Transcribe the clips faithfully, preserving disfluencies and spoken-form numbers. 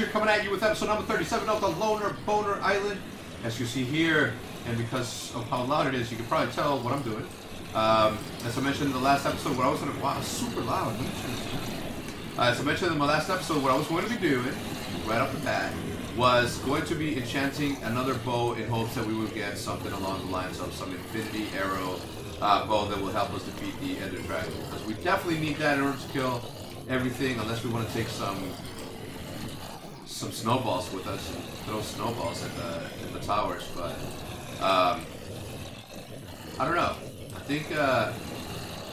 Here coming at you with episode number thirty-seven of the Loner Boner Island. As you see here, and because of how loud it is, you can probably tell what I'm doing. Um, as I mentioned in the last episode, what I was going to... Wow, it's super loud. Uh, as I mentioned in my last episode, what I was going to be doing, right off the bat, was going to be enchanting another bow in hopes that we would get something along the lines of some Infinity Arrow uh, bow that will help us defeat the Ender Dragon. Because we definitely need that in order to kill everything, unless we want to take some some snowballs with us and throw snowballs at the, at the towers. But um, I don't know. I think uh,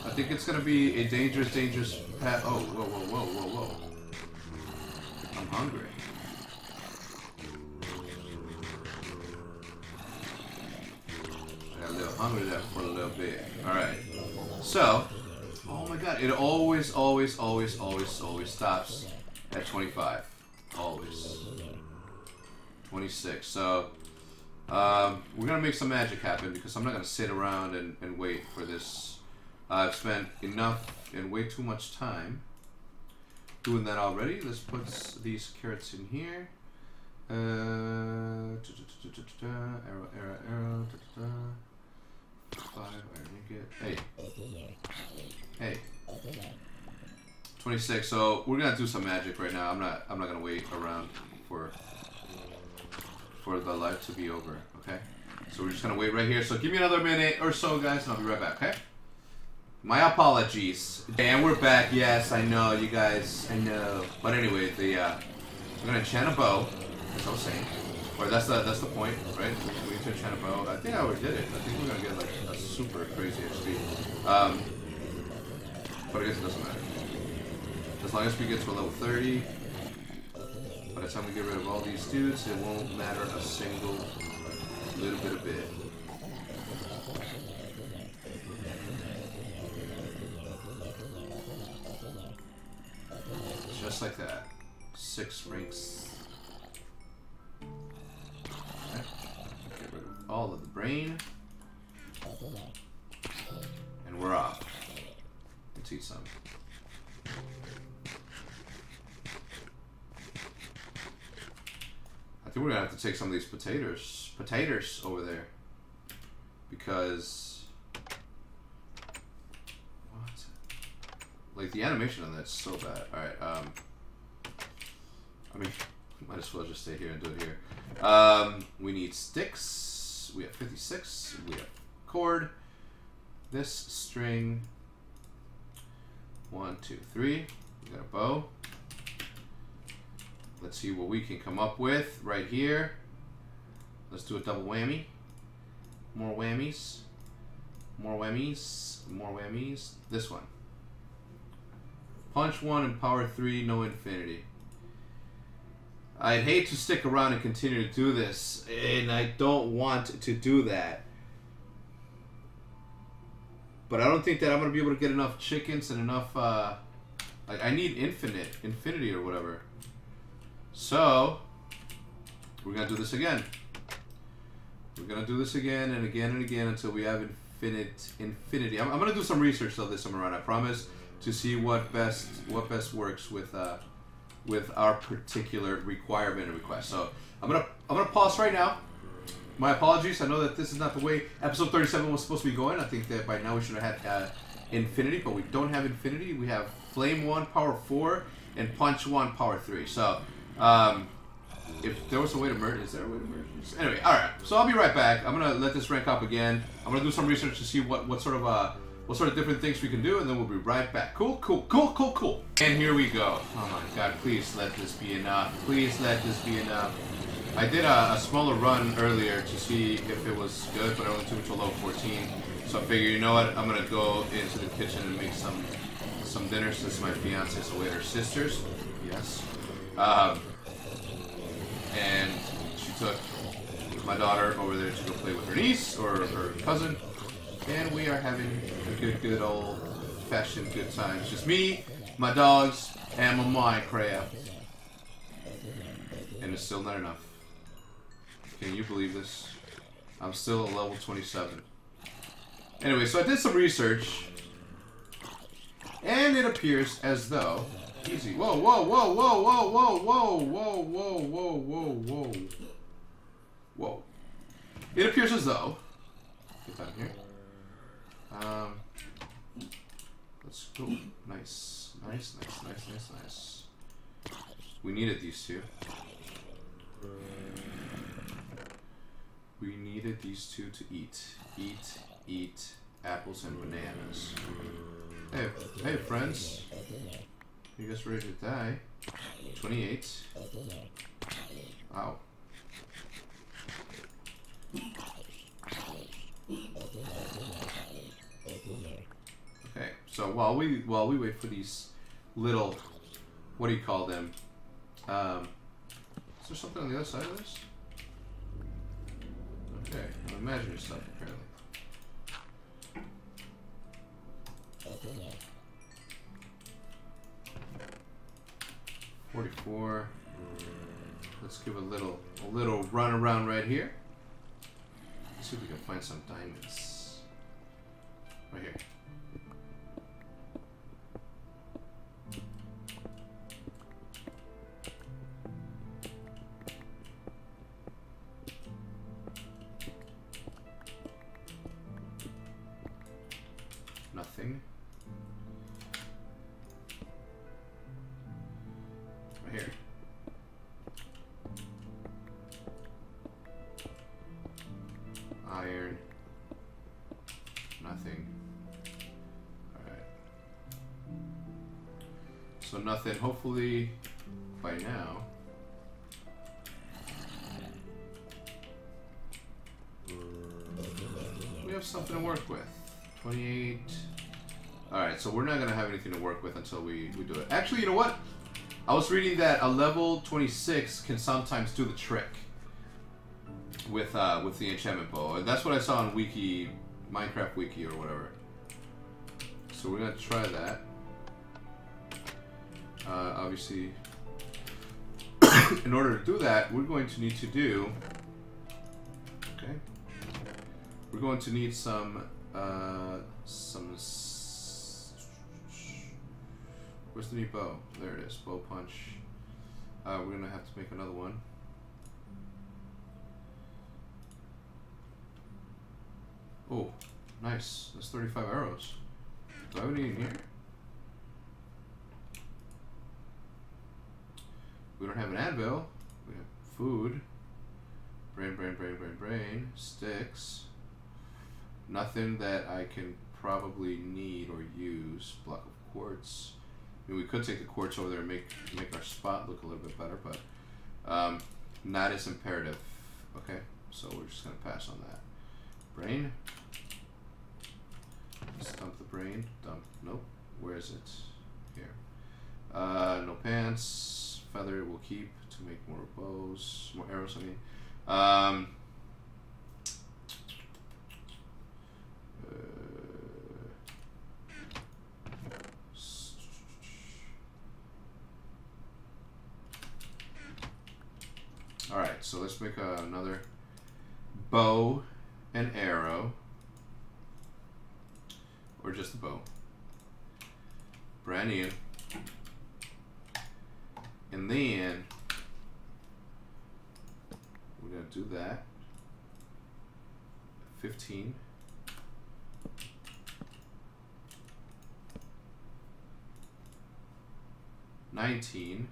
I think it's gonna be a dangerous, dangerous path. Oh, whoa, whoa, whoa, whoa, whoa! I'm hungry. I got a little hungry there for a little bit. All right. So, oh my God! It always, always, always, always, always stops at twenty-five. Always. twenty-six. So, um, we're going to make some magic happen because I'm not going to sit around and, and wait for this. Uh, I've spent enough and way too much time doing that already. Let's put these carrots in here. Uh, arrow, arrow, arrow. Five, iron ingot. Hey. Hey. twenty-six. So we're gonna do some magic right now. I'm not. I'm not gonna wait around for for the life to be over. Okay. So we're just gonna wait right here. So give me another minute or so, guys, and I'll be right back. Okay. My apologies. And we're back. Yes, I know, you guys. I know. But anyway, the uh, we're gonna enchant a bow. That's what I'm saying. Or that's the that's the point, right? We need to enchant a bow. I think I already did it. I think we're gonna get like a super crazy H P. Um, but I guess it doesn't matter. As long as we get to a level thirty, by the time we get rid of all these dudes, it won't matter a single little bit of bit. Just like that. Six ranks. Okay. Get rid of all of the brain. And we're off. Let's eat some. We're gonna have to take some of these potatoes, potatoes over there, because what? Like the animation on that's so bad. All right, um, I mean, might as well just stay here and do it here. Um, we need sticks. We have fifty-six. We have cord. This string. One, two, three. We got a bow. Let's see what we can come up with right here. Let's do a double whammy. More whammies. More whammies. More whammies. This one. Punch one and power three, no infinity. I'd hate to stick around and continue to do this, and I don't want to do that. But I don't think that I'm going to be able to get enough chickens and enough... Uh, like I need infinite, infinity or whatever. So, we're going to do this again. We're going to do this again and again and again until we have infinite infinity. I'm, I'm going to do some research on this time around, I promise, to see what best what best works with uh, with our particular requirement and request. So, I'm going to I'm going to pause right now. My apologies. I know that this is not the way episode thirty-seven was supposed to be going. I think that by now we should have had uh, infinity, but we don't have infinity. We have flame one, power four, and punch one, power three. So, Um, if there was a way to merge, is there a way to merge? Anyway, alright, so I'll be right back. I'm gonna let this rank up again. I'm gonna do some research to see what, what sort of, uh, what sort of different things we can do, and then we'll be right back. Cool, cool, cool, cool, cool. And here we go. Oh my God, please let this be enough. Please let this be enough. I did a, a smaller run earlier to see if it was good, but I only took it to a level fourteen. So I figured, you know what, I'm gonna go into the kitchen and make some, some dinner since my fiance's away, her sisters. Yes. Um, and she took my daughter over there to go play with her niece or her cousin, and we are having a good, good old fashioned good time. It's just me, my dogs, and my Minecraft, and it's still not enough. Can you believe this? I'm still at level twenty-seven. Anyway, so I did some research, and it appears as though Easy. Whoa, whoa, whoa, whoa, whoa, whoa, whoa, whoa, whoa, whoa, whoa, whoa. Whoa. It appears as though. Get down here. Um. Let's go. Nice. Nice, nice, nice, nice, nice. We needed these two. We needed these two to eat. Eat, eat apples and bananas. Hey, hey, friends. You guys ready to die? twenty-eight. Wow. Okay, so while we while we wait for these little, what do you call them? Um, is there something on the other side of this? Okay, I'm imagining stuff apparently. forty-four. Let's give a little a little run around right here. Let's see if we can find some diamonds. Right here. Nothing. Right here. Iron. Nothing. Alright. So nothing. Hopefully by now. We have something to work with. twenty-eight. Alright, so we're not going to have anything to work with until we, we do it. Actually, you know what? I was reading that a level twenty-six can sometimes do the trick with uh, with the enchantment bow. And that's what I saw on Wiki, Minecraft Wiki or whatever. So we're going to try that. Uh, obviously, in order to do that, we're going to need to do... Okay. We're going to need some... Uh, some... S Where's the new bow? There it is. Bow punch. Uh, we're gonna have to make another one. Oh, nice. That's thirty-five arrows. Do I have any in here? We don't have an anvil. We have food. Brain, brain, brain, brain, brain. Sticks. Nothing that I can probably need or use. Block of quartz. I mean, we could take the quartz over there and make make our spot look a little bit better, but um, not as imperative. Okay, so we're just gonna pass on that. Brain. Let's dump the brain. Dump. Nope. Where is it? Here. Uh, no pants. Feather we'll keep to make more bows, more arrows. I mean. Um, Alright, so let's make uh, another bow and arrow. Or just a bow. Brand new. And then we're going to do that. fifteen. nineteen.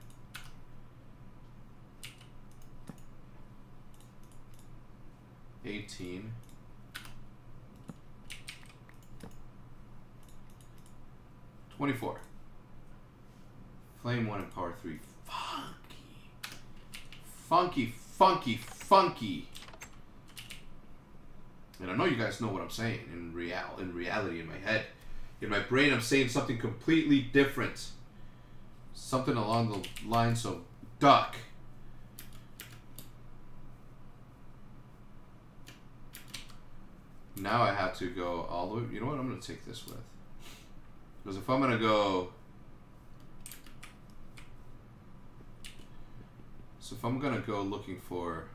eighteen, twenty-four, flame one and power three, funky, funky, funky, funky, and I know you guys know what I'm saying, in real, in reality, in my head, in my brain, I'm saying something completely different, something along the lines of duck. Now I have to go all the way. You know what? I'm going to take this with. Because if I'm going to go... So if I'm going to go looking for...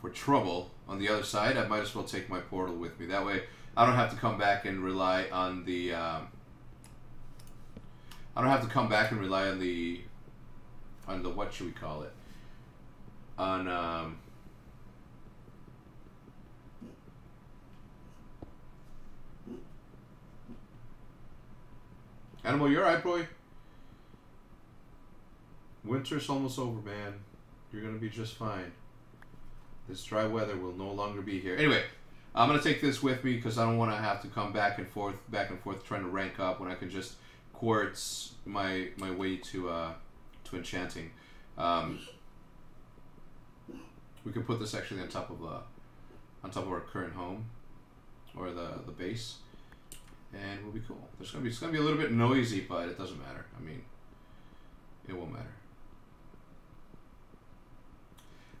For trouble on the other side, I might as well take my portal with me. That way, I don't have to come back and rely on the... Um, I don't have to come back and rely on the on the what should we call it on um Animal, you're alright, boy. Winter's almost over, man. You're gonna be just fine. This dry weather will no longer be here. Anyway, I'm gonna take this with me because I don't want to have to come back and forth, back and forth, trying to rank up when I can just quartz my my way to uh, to enchanting. Um, we can put this actually on top of uh, on top of our current home or the the base. And we'll be cool. There's gonna be it's gonna be a little bit noisy, but it doesn't matter. I mean, it won't matter.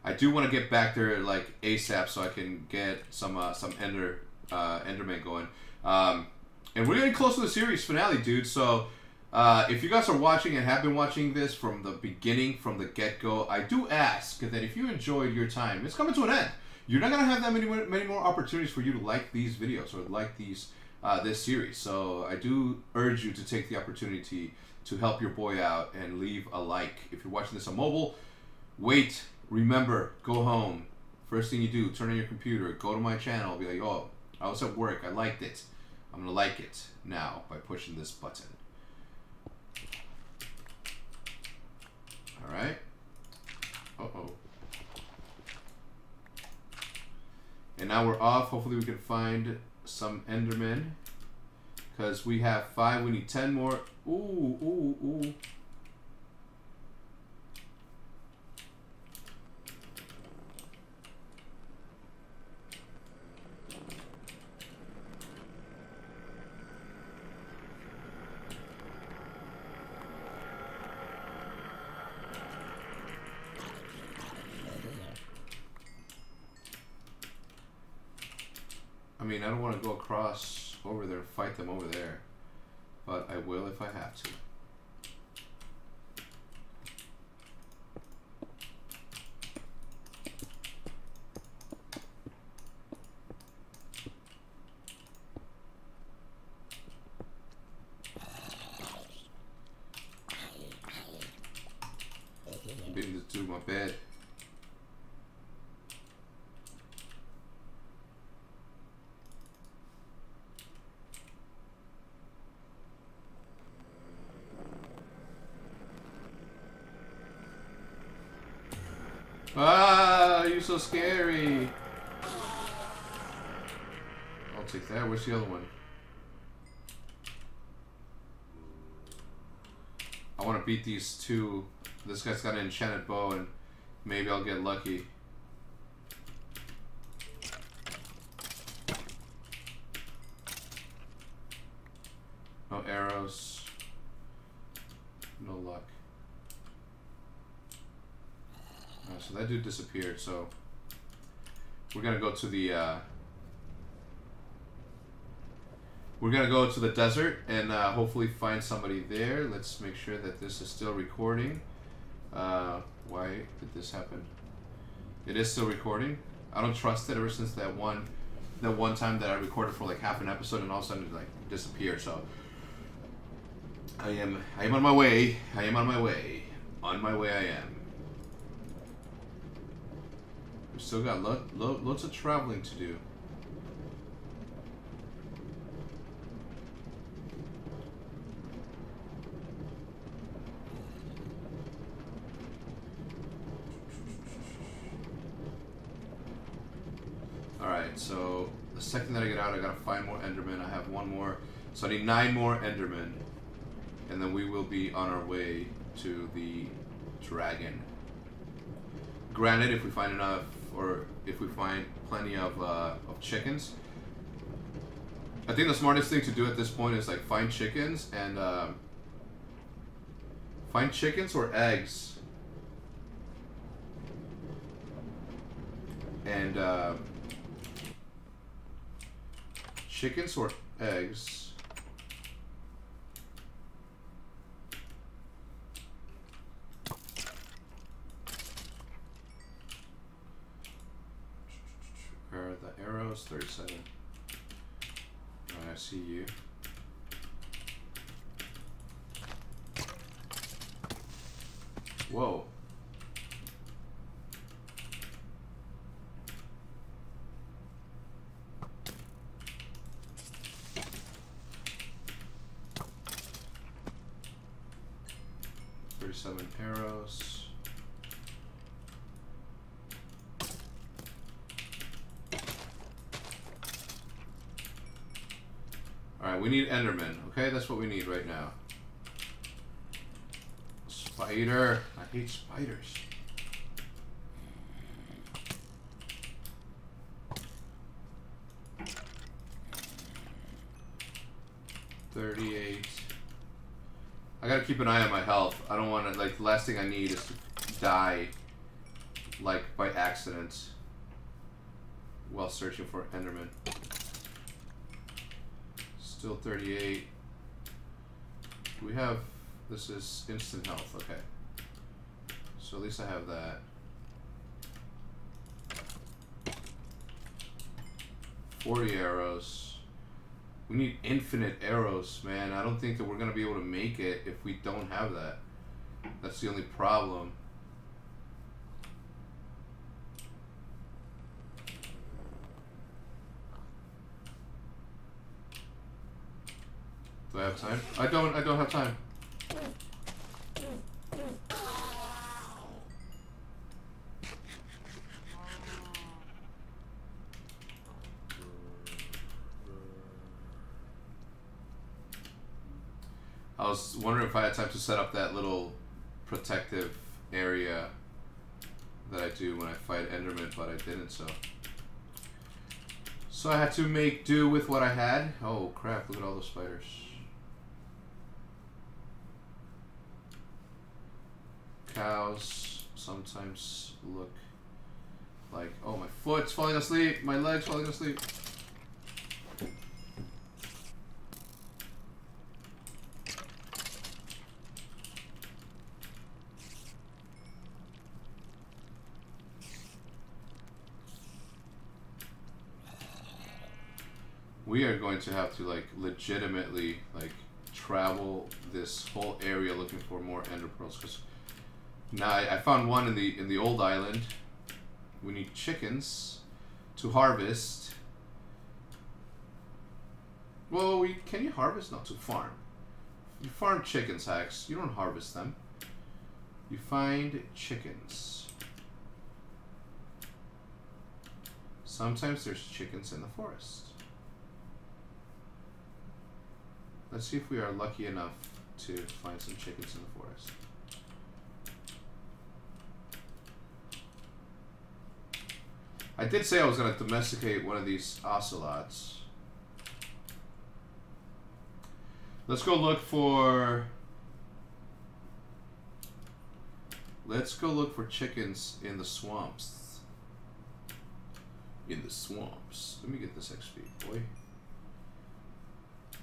I do want to get back there like ASAP so I can get some uh, some Ender uh, Enderman going. Um, and we're getting close to the series finale, dude. So uh, if you guys are watching and have been watching this from the beginning, from the get go, I do ask that if you enjoyed your time, it's coming to an end. You're not gonna have that many many more opportunities for you to like these videos or like these. Uh, this series, so I do urge you to take the opportunity to help your boy out and leave a like. If you're watching this on mobile, wait, remember, go home. First thing you do, turn on your computer, go to my channel, be like, oh, I was at work, I liked it. I'm gonna like it now by pushing this button. All right. Uh-oh. And now we're off. Hopefully we can find some Endermen, because we have five, we need ten more. Ooh, ooh, ooh. I mean, I don't want to go across over there and fight them over there, but I will if I have to. I'm beating this dude in my bed. Ah, you're so scary. I'll take that. Where's the other one? I want to beat these two. This guy's got an enchanted bow, and maybe I'll get lucky. No arrows. No luck. So that dude disappeared, so we're gonna go to the uh, we're gonna go to the desert and uh, hopefully find somebody there. Let's make sure that this is still recording. Uh, why did this happen? It is still recording. I don't trust it ever since that one that one time that I recorded for like half an episode and all of a sudden it like disappeared. So I am I am on my way. I am on my way. On my way I am. Still got lo lo loads of traveling to do. Alright, so the second that I get out, I gotta find more Endermen. I have one more. So I need nine more Endermen. And then we will be on our way to the dragon. Granted, if we find enough, or if we find plenty of, uh, of chickens. I think the smartest thing to do at this point is like find chickens and um, find chickens or eggs and uh, chickens or eggs thirty-seven. All right, I see you. Whoa. Thirty-seven arrows. Alright, we need Enderman, okay? That's what we need right now. Spider! I hate spiders. thirty-eight. I gotta keep an eye on my health. I don't wanna, like, the last thing I need is to die, like, by accident while searching for Enderman. Still thirty-eight. Do we have... This is instant health, okay. So at least I have that. forty arrows. We need infinite arrows, man. I don't think that we're going to be able to make it if we don't have that. That's the only problem. Do I have time? I don't, I don't have time. I was wondering if I had time to set up that little protective area that I do when I fight Enderman, but I didn't, so. So I had to make do with what I had. Oh crap, look at all those spiders. Cows sometimes look like, oh, my foot's falling asleep, my leg's falling asleep. We are going to have to, like, legitimately, like, travel this whole area looking for more ender pearls, because now I, I found one in the in the old island. We need chickens to harvest. Well, we, can you harvest? Not to farm. You farm chickens, Hax. You don't harvest them. You find chickens. Sometimes there's chickens in the forest. Let's see if we are lucky enough to find some chickens in the forest. I did say I was going to domesticate one of these ocelots. Let's go look for... Let's go look for chickens in the swamps. In the swamps. Let me get this X P, boy.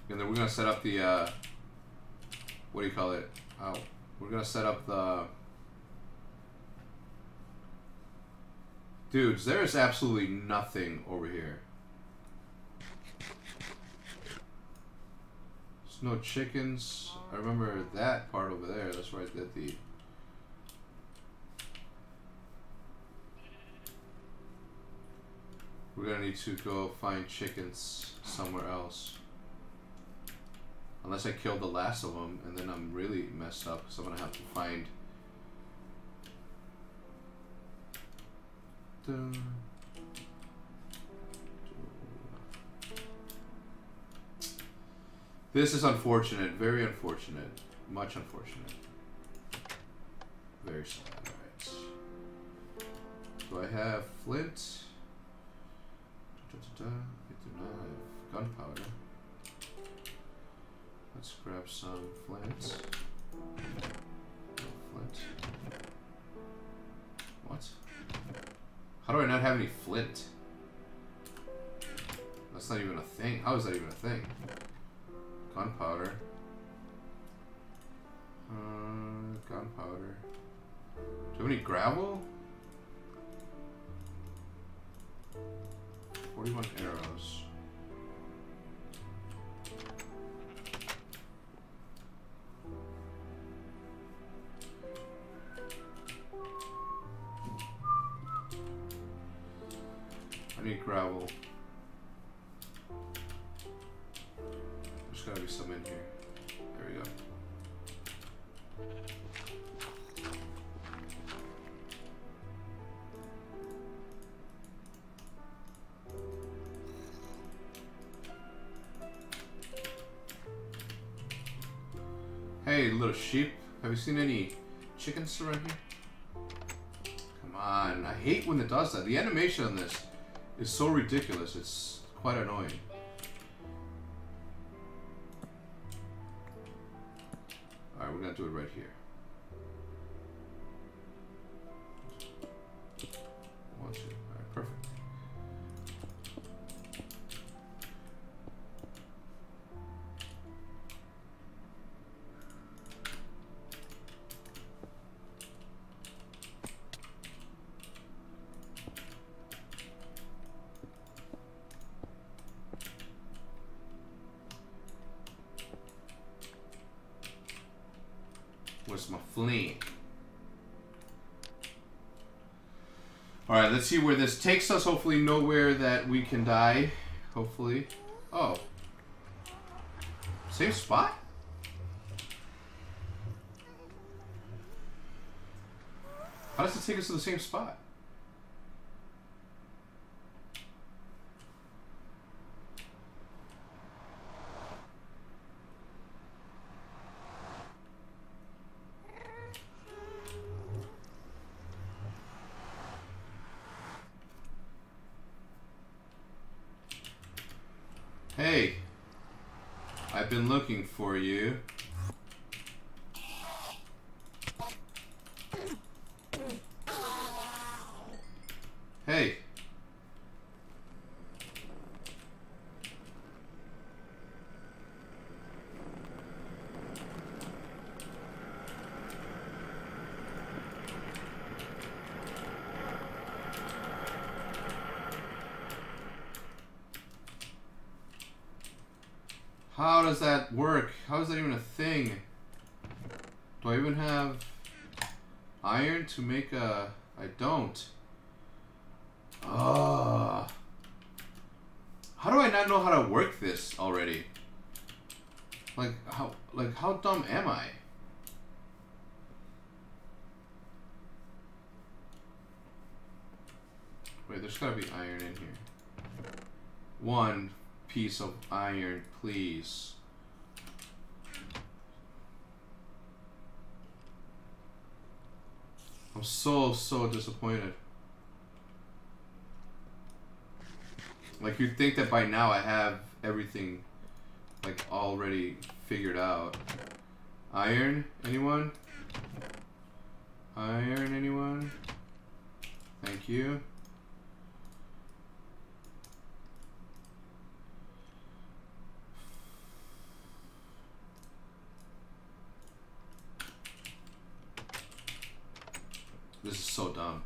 And then we're going to set up the... Uh, what do you call it? Oh, we're going to set up the... Dudes, there is absolutely nothing over here. There's no chickens. I remember that part over there. That's where I did the... We're gonna need to go find chickens somewhere else. Unless I kill the last of them, and then I'm really messed up, because I'm gonna have to find... This is unfortunate, very unfortunate, much unfortunate. Very sad, alright. Do I have flint? I do not have gunpowder. Let's grab some flint. Flint. What? How do I not have any flint? That's not even a thing. How is that even a thing? Gunpowder. Uh, gunpowder. Do we have any gravel? forty-one arrows. me gravel. There's gotta be some in here. There we go. Hey, little sheep. Have you seen any chickens around here? Come on. I hate when it does that. The animation on this is so ridiculous. It's quite annoying. Alright, we're gonna do it right here. One, two. Alright, perfect. Alright, let's see where this takes us. Hopefully nowhere that we can die. Hopefully. Oh. Same spot? How does it take us to the same spot? Hey, I've been looking for you. Hey. How does that work? How is that even a thing? Do I even have iron to make a... I don't. Ugh. How do I not know how to work this already? Like, how, like, how dumb am I? Wait, there's gotta be iron in here. One piece of iron, please. I'm so, so disappointed. Like, you'd think that by now I have everything, like, already figured out. Iron? Anyone? Iron, anyone? Thank you. This is so dumb.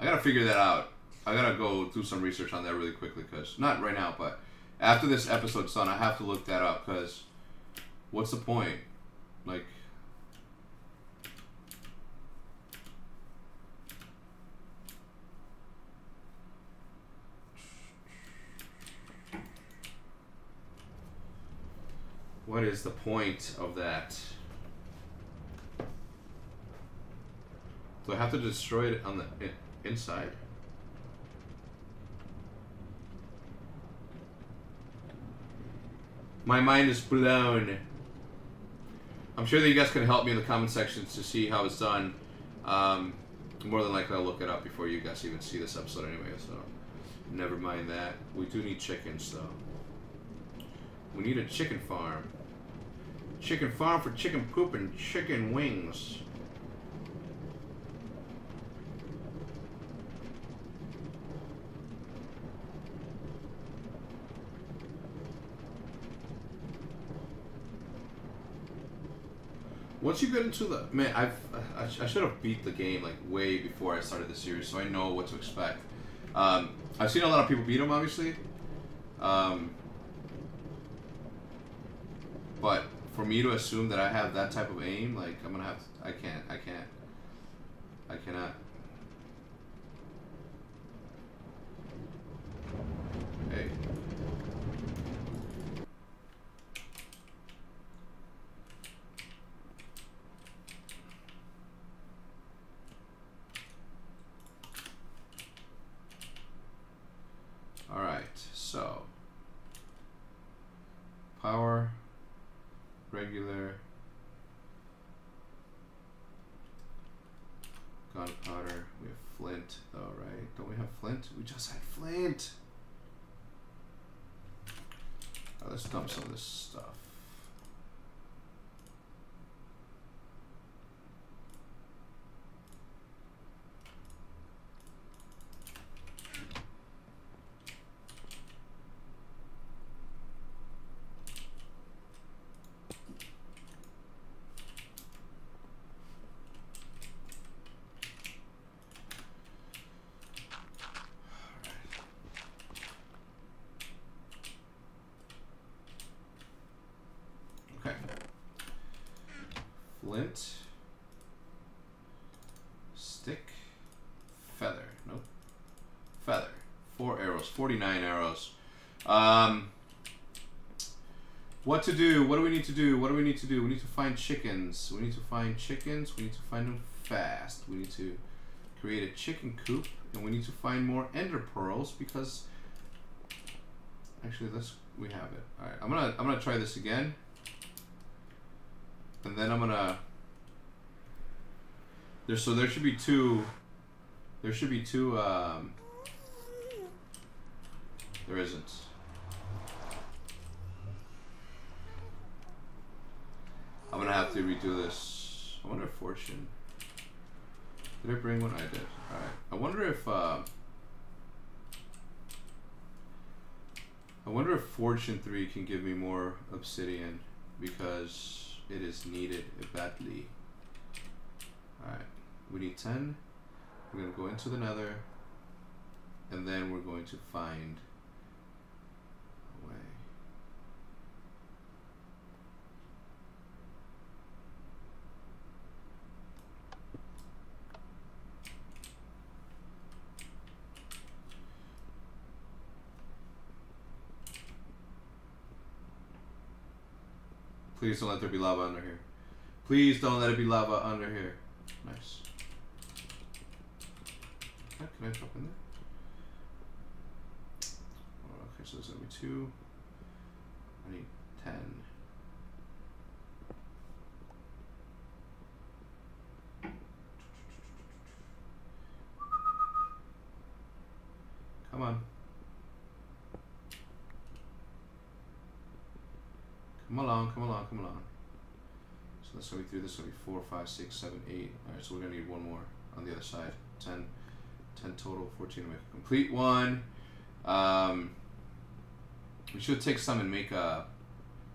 I gotta figure that out. I gotta go do some research on that really quickly, because... Not right now, but after this episode's done, I have to look that up, because... What's the point? Like... What is the point of that? Do I have to destroy it on the in inside? My mind is blown. I'm sure that you guys can help me in the comment sections to see how it's done. Um, more than likely I'll look it up before you guys even see this episode anyway, so never mind that. We do need chickens, though. We need a chicken farm. Chicken farm for chicken poop and chicken wings. Once you get into the... Man, I've, I, I should have beat the game like way before I started the series, so I know what to expect. Um, I've seen a lot of people beat them, obviously. Um, but for me to assume that I have that type of aim, like, I'm gonna have to... I can't. I can't. I cannot. regular gunpowder. We have flint though, right? Don't we have flint? We just had flint. Right, let's dump some of this stuff. forty-nine arrows. Um, what to do? What do we need to do? What do we need to do? We need to find chickens. We need to find chickens. We need to find them fast. We need to create a chicken coop, and we need to find more ender pearls because actually, let's we have it. All right, I'm gonna I'm gonna try this again, and then I'm gonna. There, so there should be two. There should be two. Um, There isn't. I'm gonna have to redo this. I wonder if Fortune. Did I bring one? I did. Alright. I wonder if, uh, I wonder if Fortune three can give me more obsidian because it is needed badly. Alright. We need ten. We're gonna go into the nether. And then we're going to find Please don't let there be lava under here. Please don't let it be lava under here. Nice. Can I drop in there? Oh, okay, so there's gonna be two. I need ten. Come on. Come along, come along, come along. So that's going to be three, this will be four, five, six, seven, eight. Alright, so we're going to need one more on the other side. ten, ten total, fourteen. We have to complete one. Um, we should take some and make a,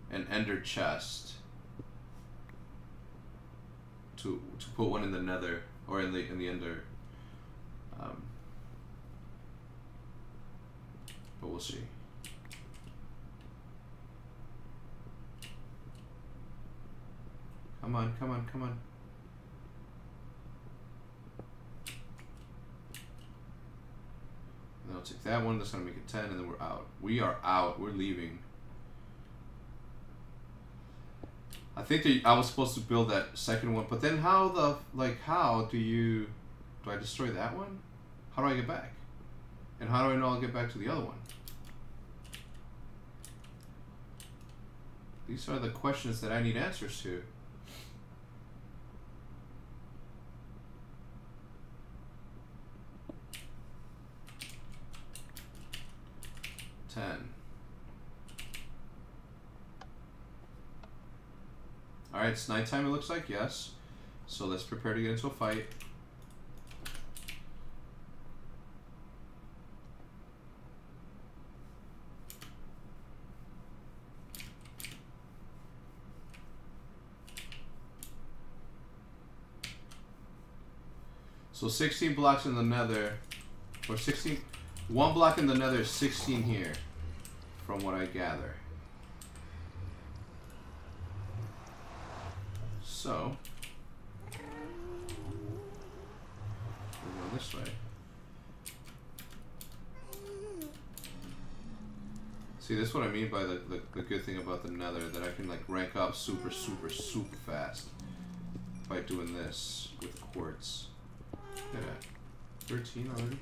an ender chest to to put one in the nether, or in the, in the ender. Um, but we'll see. Come on, come on, come on. And I'll take that one, that's gonna make it ten, and then we're out. We are out, we're leaving. I think that I was supposed to build that second one, but then how the, like how do you, do I destroy that one? How do I get back? And how do I know I'll get back to the other one? These are the questions that I need answers to. ten. Alright, it's nighttime, it looks like, yes. So let's prepare to get into a fight. So sixteen blocks in the nether, or sixteen, one block in the nether is sixteen here. From what I gather. So, we're going this way. See, that's what I mean by the, the, the good thing about the nether, that I can like rank up super, super, super fast by doing this with quartz. Look at that. thirteen already?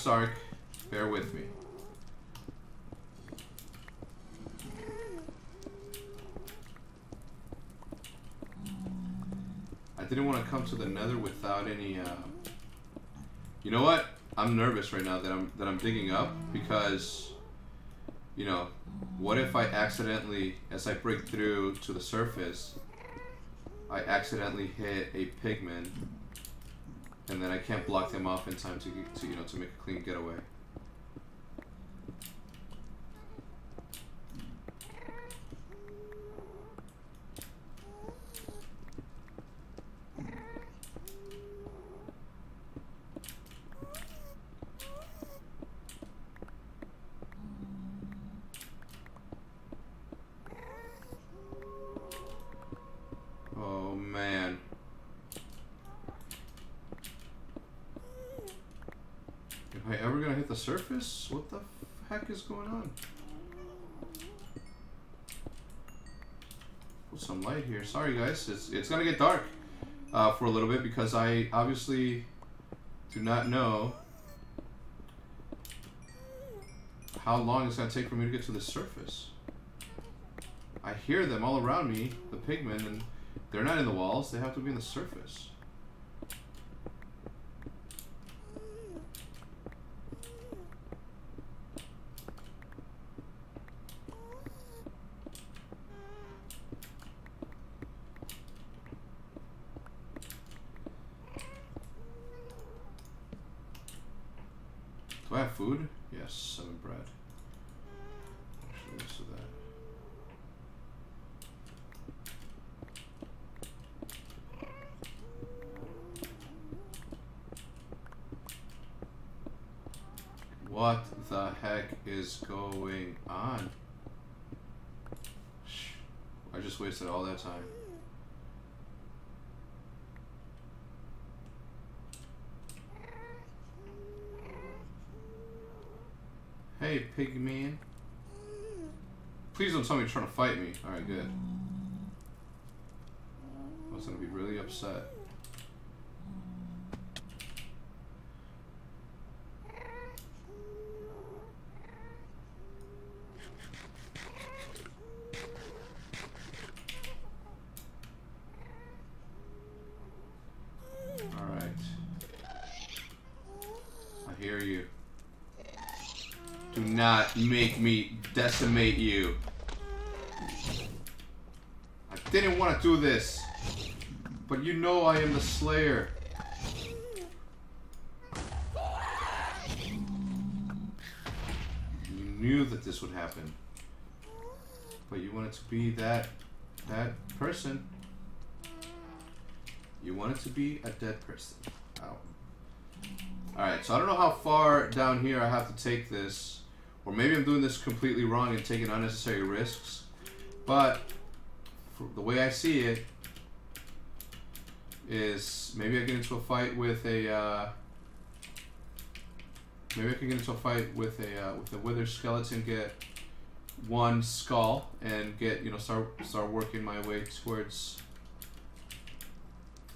Sark. Bear with me. I didn't want to come to the Nether without any, uh... You know what? I'm nervous right now that I'm, that I'm digging up because, you know, what if I accidentally, as I break through to the surface, I accidentally hit a pigman, and then I can't block them off in time to, to you know, to make a clean getaway. Surface? What the heck is going on? Put some light here. Sorry guys, it's, it's gonna get dark uh, for a little bit because I obviously do not know how long it's gonna take for me to get to the surface. I hear them all around me, the pigmen, and they're not in the walls, they have to be in the surface. Do I have food? Yes, seven bread. Actually, let's do that. What the heck is going on? I just wasted all that time. Hey, pigman. Please don't tell me you're trying to fight me. Alright, good. I was going to be really upset. Alright. I hear you. Do not make me decimate you. I didn't want to do this, but you know I am the slayer. You knew that this would happen, but you wanted to be that that person. You wanted to be a dead person. Ow. Alright, so I don't know how far down here I have to take this. Or maybe I'm doing this completely wrong and taking unnecessary risks. But the way I see it is maybe I get into a fight with a uh, maybe I can get into a fight with a uh, with a wither skeleton, get one skull, and get you know start start working my way towards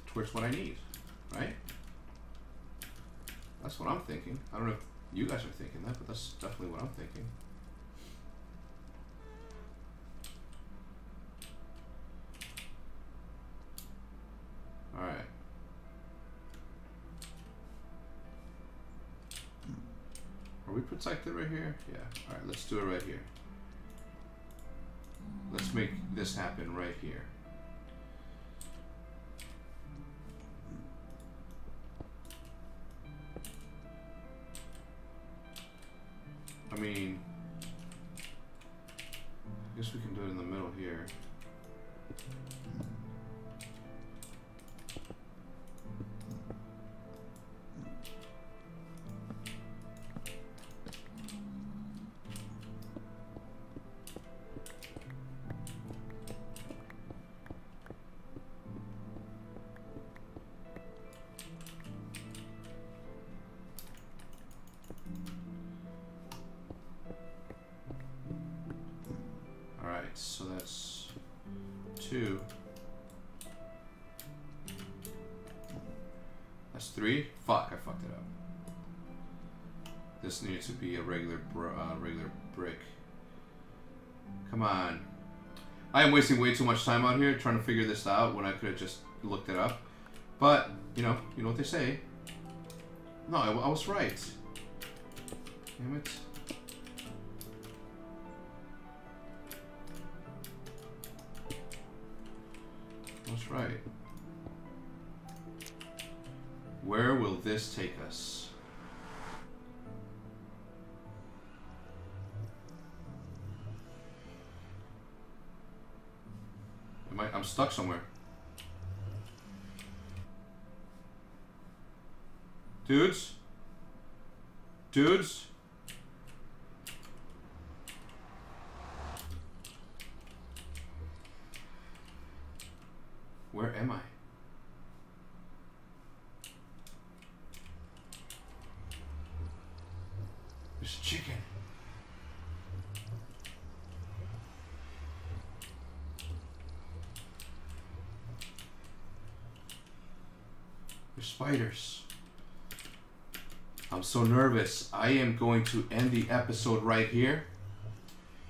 towards what I need, right? That's what I'm thinking. I don't know. If you guys are thinking that, but that's definitely what I'm thinking. All right. Are we protected right here? Yeah. All right, let's do it right here. Let's make this happen right here. I mean, I guess we can do it in the middle here. So that's two. That's three. Fuck, I fucked it up. This needs to be a regular br uh, regular brick. Come on. I am wasting way too much time out here trying to figure this out when I could have just looked it up. But, you know, you know what they say. No, I, I was right. Damn it. I was right. Where will this take us? Am I, I'm stuck somewhere. Dudes? Dudes? Where am I? There's a chicken. There's spiders. I'm so nervous. I am going to end the episode right here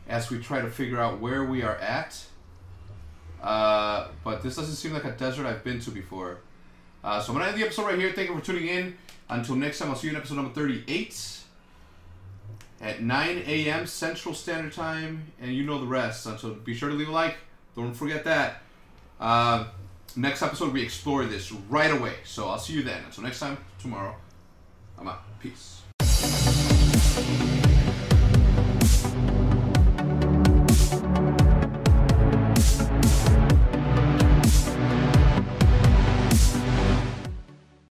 as we try to figure out where we are at. Uh, but this doesn't seem like a desert I've been to before. Uh, so I'm going to end the episode right here. Thank you for tuning in. Until next time, I'll see you in episode number thirty-eight at nine A M Central Standard Time. And you know the rest. So be sure to leave a like. Don't forget that. Uh, next episode, we explore this right away. So I'll see you then. Until next time, tomorrow. I'm out. Peace.